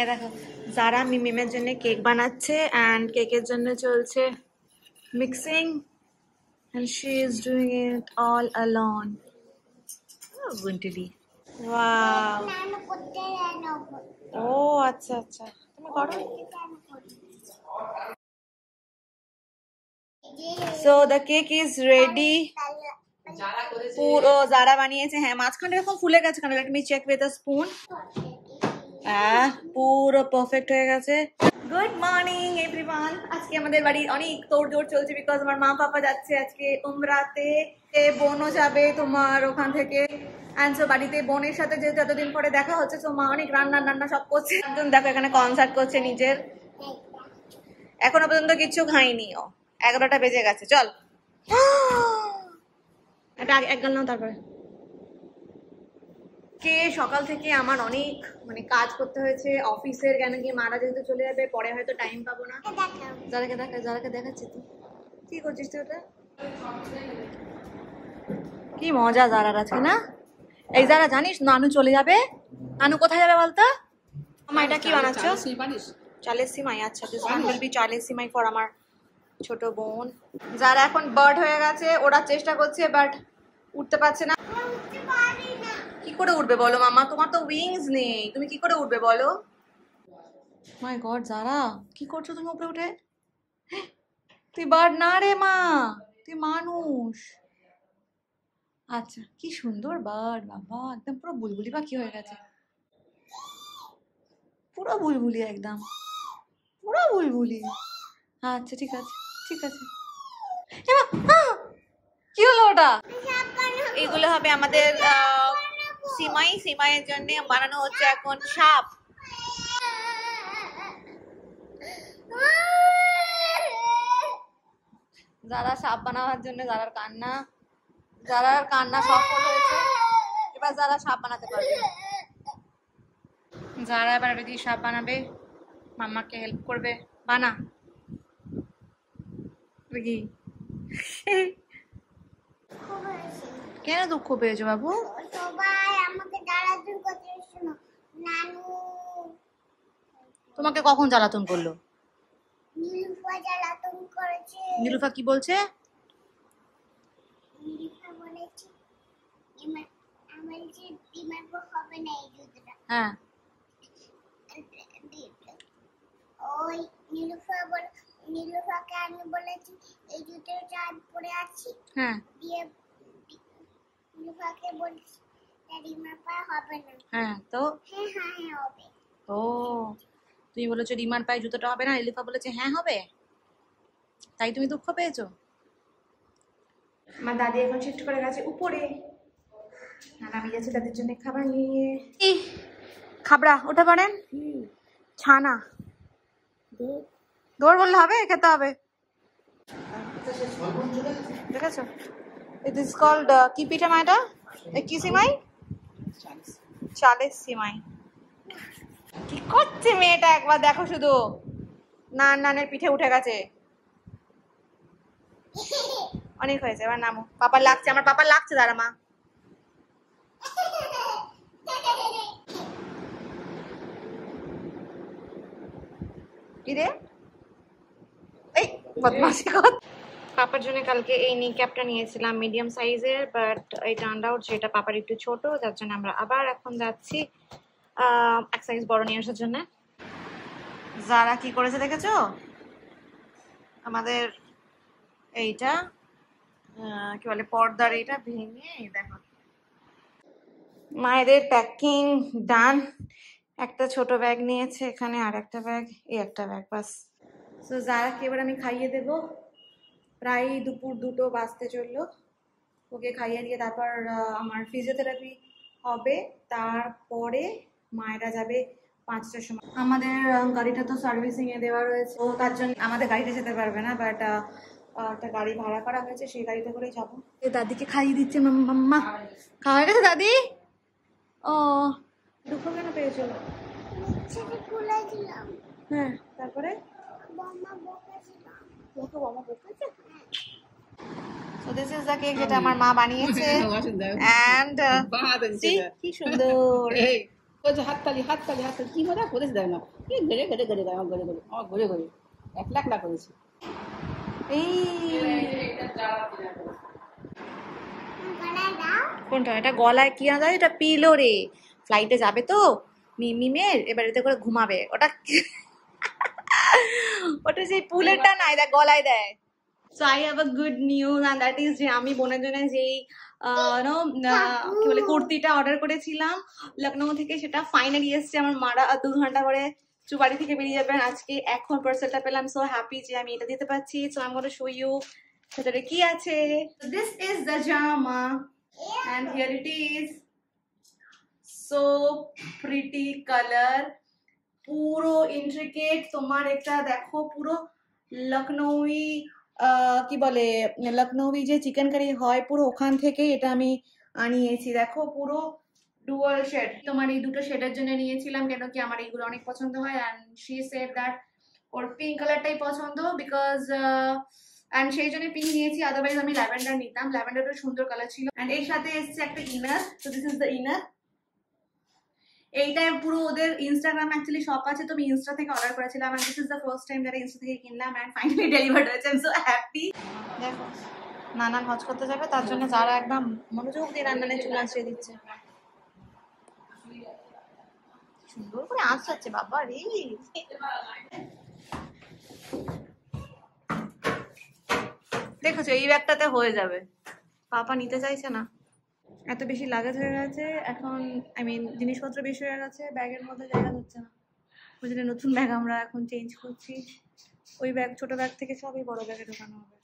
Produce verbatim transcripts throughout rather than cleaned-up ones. এই দেখো জারা মিমিমের জন্য কেক বানাচ্ছে এন্ড কেকের জন্য চলছে mixing and she is doing it all alone. Oh, Guntuli. Wow. Oh, acha acha. তুমি করো So the cake is ready. পুরো জারা বানিয়েছে হ্যাঁ মাঝখানে এরকম ফুলে গেছে কারণ let me check with a spoon. আহ পুরো পারফেক্ট হয়ে গেছে গুড মর্নিং এভরিওয়ান আজকে আমাদের বাড়ি অনেক তোড়জোড় চলছে বিকজ আমার মা পাপা যাচ্ছে আজকে উমরাতে এ বোনও যাবে তোমার ওখান থেকে এন্ড সো বাড়িতে বোনের সাথে যেহেতু এতদিন পরে দেখা হচ্ছে তো মা অনেক রান্না রান্না সব করছে একদম দেখো এখানে কনসার্ট করছে নিজের এখনো পর্যন্ত কিছু খাইনি ও এগারোটা বেজে গেছে চল এটা এক গাল নাও তারপরে কে সকাল থেকে আমার অনেক মানে কাজ করতে হয়েছে অফিসের কেন কি মারা যেহেতু চলে যাবে পরে হয়তো টাইম পাবো না জারাকে দেখা জারাকে দেখাচ্ছি তুই কি করছিস তুই ওটা কি মজা জারার আজকে না এই জারা জানিস নানু চলে যাবে নানু কোথায় যাবে বলতো আমার এটা কি বানাচ্ছ চালের সিমাই আচ্ছা দিস ওয়ান উইল বি চালের সিমাই ফর আমার ছোট বোন যারা এখন বার্ড হয়ে গেছে ওরা চেষ্টা করছে বাট উঠতে পারছে না কি করে উঠবে বলো মামা তোমার তো উইংস নেই তুমি কি করে উঠবে বলো মাই গড জারা কি করছো তুমি উপরে উঠে তুই বার্ড না রে মা তুই মানুষ আচ্ছা কি সুন্দর বার্ড বাবা একদম পুরো বুলবুলি পাখি হয়ে গেছে পুরো বুলবুলি একদম পুরো বুলবুলি আচ্ছা ঠিক আছে ঠিক আছে কি হলো ওটা এগুলো হবে আমাদের সিমাই সিমাইয়ের জন্য বানানো হচ্ছে এখন সাপ যারা সাপ বানানোর জন্য যারার কান্না যারার কান্না সফল হয়েছে এবার যারা সাপ বানাতে পারবে যারা এবার যদি সাপ বানাবে মাম্মাকে হেল্প করবে বানা কেন দুঃখ পেয়েছো বাবু তোমাকে কখন জ্বালাতন করলো নীলুফা কি বলছে হ্যাঁ নীলুফাকে আমি বলেছি এই জুতো চাঁদ পরে আছি হ্যাঁ দিয়ে নীলুফাকে বলছি ড্যাডি মাপা হবে না হ্যাঁ তো হ্যাঁ হ্যাঁ হবে ও তুমি বলেছো রিমার পায়ে জুতোটা হবে না নীলুফা বলেছে হ্যাঁ হবে তাই তুমি দুঃখ পেয়েছো আমার দাদি এখন শিফট করে গেছে উপরে আর আমি যাচ্ছি দাদির জন্য খাবার নিয়ে খাবড়া ওটা বানেন ছানা দুধ দৌড় বললে হবে খেতে হবে দেখেছো ইট ইজ কল্ড কি পিঠা মাইটা কি সিমাই চালের সিমাই কি করছে মেয়েটা একবার দেখো শুধু নান নানের পিঠে উঠে গেছে অনেক হয়েছে এবার নামো পাপা লাগছে আমার পাপা লাগছে দাঁড়া মা কি রে বদমাশি কর পাপার জন্য কালকে এই নি ক্যাপটা নিয়েছিলাম মিডিয়াম সাইজের বাট এই টার্ন আউট যেটা পাপার একটু ছোট যার জন্য আমরা আবার এখন যাচ্ছি এক সাইজ বড় নিয়ে আসার জন্য যারা কি করেছে দেখেছো আমাদের এইটা কি বলে পর্দার এইটা ভেঙে দেখো মায়েদের প্যাকিং ডান একটা ছোট ব্যাগ নিয়েছে এখানে আর একটা ব্যাগ এই একটা ব্যাগ বাস সো জারাকে এবার আমি খাইয়ে দেবো প্রায় দুপুর দুটো বাজতে চললো ওকে খাইয়ে দিয়ে তারপর আমার ফিজিওথেরাপি হবে তারপরে মায়েরা যাবে পাঁচটার সময় আমাদের গাড়িটা তো সার্ভিসিংয়ে দেওয়া রয়েছে ও তার জন্য আমাদের গাড়িতে যেতে পারবে না বাট একটা গাড়ি ভাড়া করা হয়েছে সেই গাড়িতে করেই যাবো দাদিকে খাইয়ে দিচ্ছে মাম্মা খাওয়া গেছে দাদি ও দুঃখ কেন পেয়েছিল হ্যাঁ তারপরে So this is the cake that আমার মা বানিয়েছে and কি সুন্দর হাততালি হাততালি হাততালি কী মজা করেছে দেখ না, এ গড়ে গড়ে গড়ে গায়ে গড়ে গড়ে আমার ঘরে ঘরে এক লাখ লাখ করেছে। এই কোনটা এটা গলায় কি আঁধা, এটা পিলো রে, ফ্লাইটে যাবে তো মিমিমের, এবার এতে করে ঘুমাবে। ওটা ওটা সেই পুলেরটা না, এটা গলায় দেয়। So I have a good news, and that is আমি বোনের জন্য যেই নো কি বলে কুর্তিটা অর্ডার করেছিলাম লখনৌ থেকে, সেটা ফাইনালি এসছে। আমার মারা দু ঘন্টা পরে বাড়ি থেকে বেরিয়ে যাবেন, আজকে এখন পার্সেলটা পেলাম। সো হ্যাপি যে আমি এটা দিতে পারছি। So I am gonna show you ভেতরে কি আছে। This is the jama and here it is, so pretty color, পুরো intricate। তোমার এটা দেখো পুরো লখনৌই কি বলে লখনৌই যে চিকেন কারি হয় পুরো ওখান থেকে এটা আমি আনিয়েছি। দেখো পুরো ডুয়াল শেড, তোমার এই দুটো শেডের জন্য নিয়েছিলাম কেন কি আমার এইগুলো অনেক পছন্দ হয়। অ্যান্ড শি সেড দ্যাট ওর পিঙ্ক কালারটাই পছন্দ, বিকজ অ্যান্ড সেই জন্য পিঙ্ক নিয়েছি, আদারওয়াইজ আমি ল্যাভেন্ডার নিতাম, ল্যাভেন্ডারটা সুন্দর কালার ছিল। অ্যান্ড এর সাথে এসছে একটা inner, so this is the inner. এইটা পুরো ওদের ইনস্টাগ্রাম অ্যাকচুয়ালি শপ আছে, তো আমি ইনস্টা থেকে অর্ডার করেছিলাম। And this is the first time that Insta থেকে কিনলাম অ্যান্ড ফাইনালি ডেলিভার্ড হয়েছে। I am so happy. দেখো নানা হজ করতে যাবে তার জন্য যারা একদম মনোযোগ দিয়ে রান্নায় চুল আসিয়ে দিচ্ছে, সুন্দর করে আসছে বাবা রে। দেখেছো এই ব্যাগটাতে হয়ে যাবে, পাপা নিতে চাইছে না, এত বেশি লাগেজ হয়ে গেছে এখন, আই মিন জিনিসপত্র বেশি হয়ে গেছে, ব্যাগের মধ্যে জায়গা হচ্ছে না। ওই জন্য নতুন ব্যাগ আমরা এখন চেঞ্জ করছি, ওই ব্যাগ ছোট ব্যাগ থেকে সবই বড় ব্যাগে ঢোকানো হবে।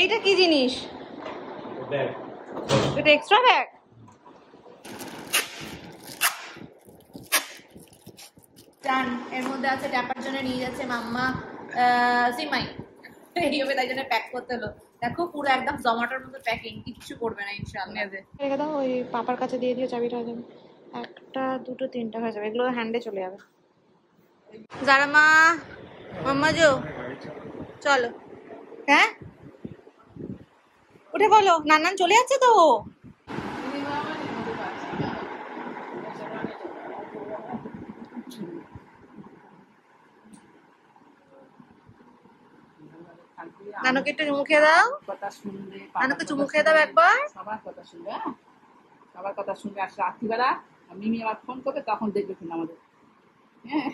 এইটা কি জিনিস, এটা এক্সট্রা ব্যাগ। ডান, এর মধ্যে আছে ট্যাপার জন্য নিয়ে যাচ্ছে মাম্মা সিমাই, এই হবে তাই জন্য প্যাক করতে হলো। দেখো পুরো একদম জমাটোর মতো প্যাকিং, কিচ্ছু করবে না ইনশাআল্লাহ। রেখে দাও, ওই পাপার কাছে দিয়ে দিও চাবিটা, হয়ে যাবে একটা দুটো তিনটা হয়ে যাবে, এগুলো হ্যান্ডে চলে যাবে। জারা মা মাম্মা জো চলো, হ্যাঁ উঠে বলো নানান চলে যাচ্ছে তো। নানুকে একটু চুমু খেয়ে দাও, কথা শুনবে, নানুকে চুমু খেয়ে দাও একবার, সবার কথা শুনবে, সবার কথা শুনবে। আর রাত্রিবেলা মিমি আবার ফোন করবে, তখন দেখবে কিনা আমাদের, হ্যাঁ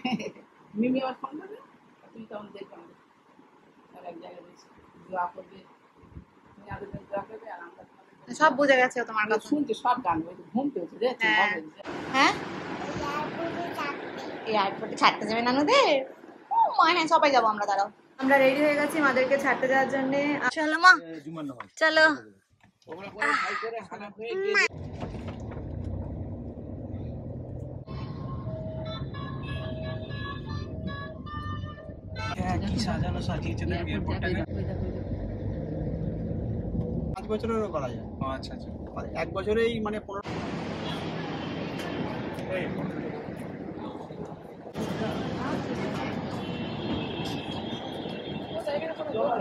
মিমি আবার ফোন করবে তুমি তখন দেখবে আমাদের, তার এক জায়গায় দোয়া করবে, সব বোঝা গেছে তোমার কথা শুনতে, সব গান ঘুম পেয়েছে রে। হ্যাঁ এই এয়ারপোর্টে ছাড়তে যাবে নানুদের, ও মা হ্যাঁ সবাই যাবো আমরা, দাঁড়াও আমরা রেডি হয়ে গেছি মাদেরকে ছাড়তে যাওয়ার জন্য। চলো মা চলো, কি সাজানো সাজিয়েছে না এয়ারপোর্টটা, পাঁচ বছরেরও করা যায়। আচ্ছা আচ্ছা, এক বছরেই মানে পনেরো। ধারা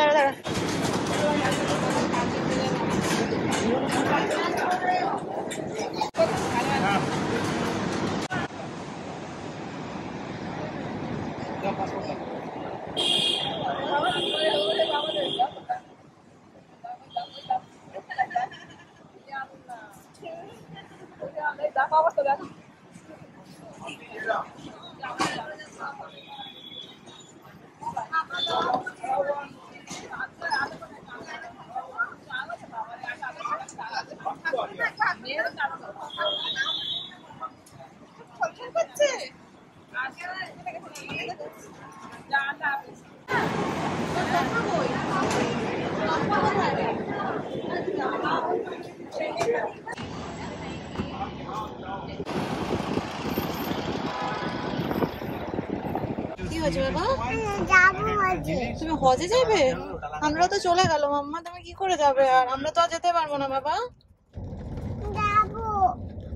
ধারা ধারা তুমি হজে যাবে, আমরা তো চলে গেল মাম্মা, তুমি কি করে যাবে, আর আমরা তো যেতে পারবো না বাবা,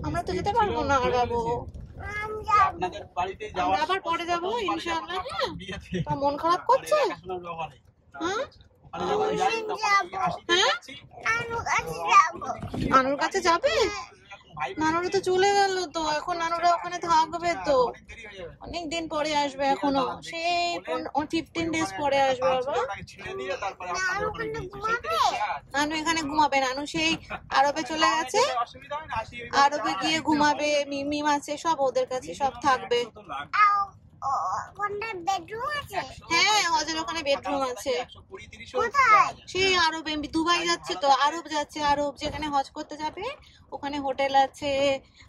আমরা তো যেতে পারবো না, যাবো মন খারাপ করছে? নানুর কাছে যাবে? নানুরা তো চলে গেল তো, এখন নানুরা ওখানে থাকবে তো, অনেক দিন পরে আসবে, এখনো সেই ফিফটিন ডেজ পরে আসবে। নানু এখানে ঘুমাবে, নানু সেই আরবে চলে গেছে, আরবে গিয়ে ঘুমাবে, মিমিম আছে, সব ওদের কাছে সব থাকবে। হ্যাঁ, হজের ওখানে বেডরুম আছে, সেই আরব দুবাই যাচ্ছে তো, আরব যাচ্ছে, আরব যেখানে হজ করতে যাবে ওখানে হোটেল আছে,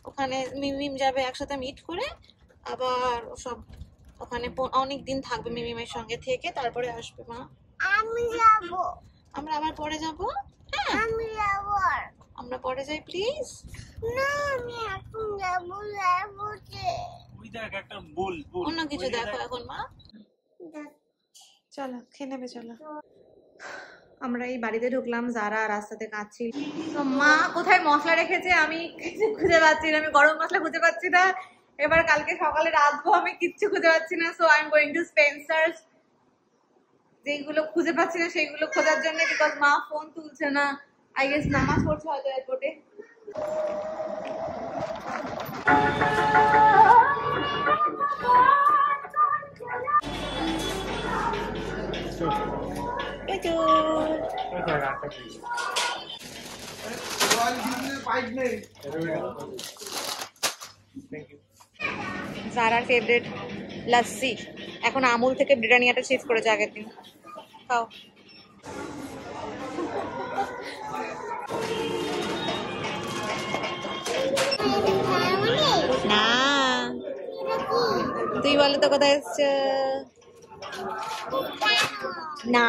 ওখানে মিমিম যাবে একসাথে মিট করে, আবার সব ওখানে অনেক দিন থাকবে মিমিমের সঙ্গে থেকে, তারপরে আসবে। মা আমি যাব, আমরা আবার পরে যাব, আমি যাব, আমরা পরে যাই প্লিজ। না আমি এখন যাব, যাব অন্য কিছু দেখো এখন। মা চলো খেয়ে নেবে, চলো। আমরা এই বাড়িতে ঢুকলাম, যারা রাস্তাতে কাঁদছিল। মা কোথায় মশলা রেখেছে আমি কিছু খুঁজে পাচ্ছি না, আমি গরম মশলা খুঁজে পাচ্ছি না, এবার কালকে সকালে রাঁধবো, আমি কিচ্ছু খুঁজে পাচ্ছি না। So I am going to Spencer's, যেগুলো খুঁজে পাচ্ছি না সেইগুলো খোঁজার জন্য, বিকজ মা ফোন তুলছে না, আই গেস নামাজ পড়ছে হয়তো এয়ারপোর্টে। জারার ফেভারিট লাসি, এখন আমুল থেকে ব্রিটানিয়াটা শিফট করেছে, আগের দিন খাও। না তুই বলো তো কোথায় এসছ? না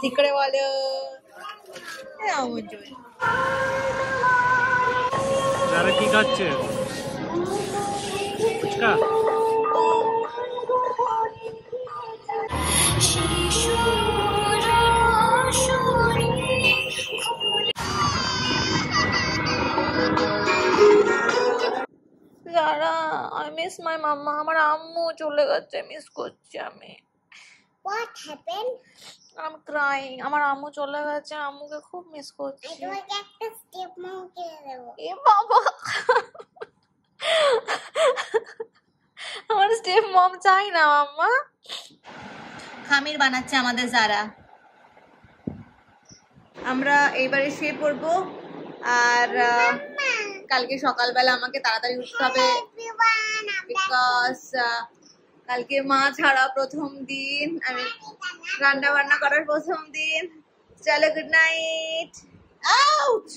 ঠিক করে বলো। যারা কি খাচ্ছে? ফুচকা। যারা আই মিস মাই মাম্মা, আমার আম্মু চলে গেছে, মিস করছি আমি। What happened? I'm crying. আমার আম্মু চলে গেছে, আম্মুকে খুব মিস করছি। তোমাকে একটা স্টিপ মাও কিনে দেব। এ বাবা, আমার স্টিপ মম চাই না মাম্মা। খামির বানাচ্ছে আমাদের জারা। আমরা এইবারে শুয়ে পড়বো, আর কালকে সকালবেলা আমাকে তাড়াতাড়ি উঠতে হবে, বিকজ কালকে মা ছাড়া প্রথম দিন, আমি রান্না বান্না করার প্রথম দিন। চলো গুড নাইট।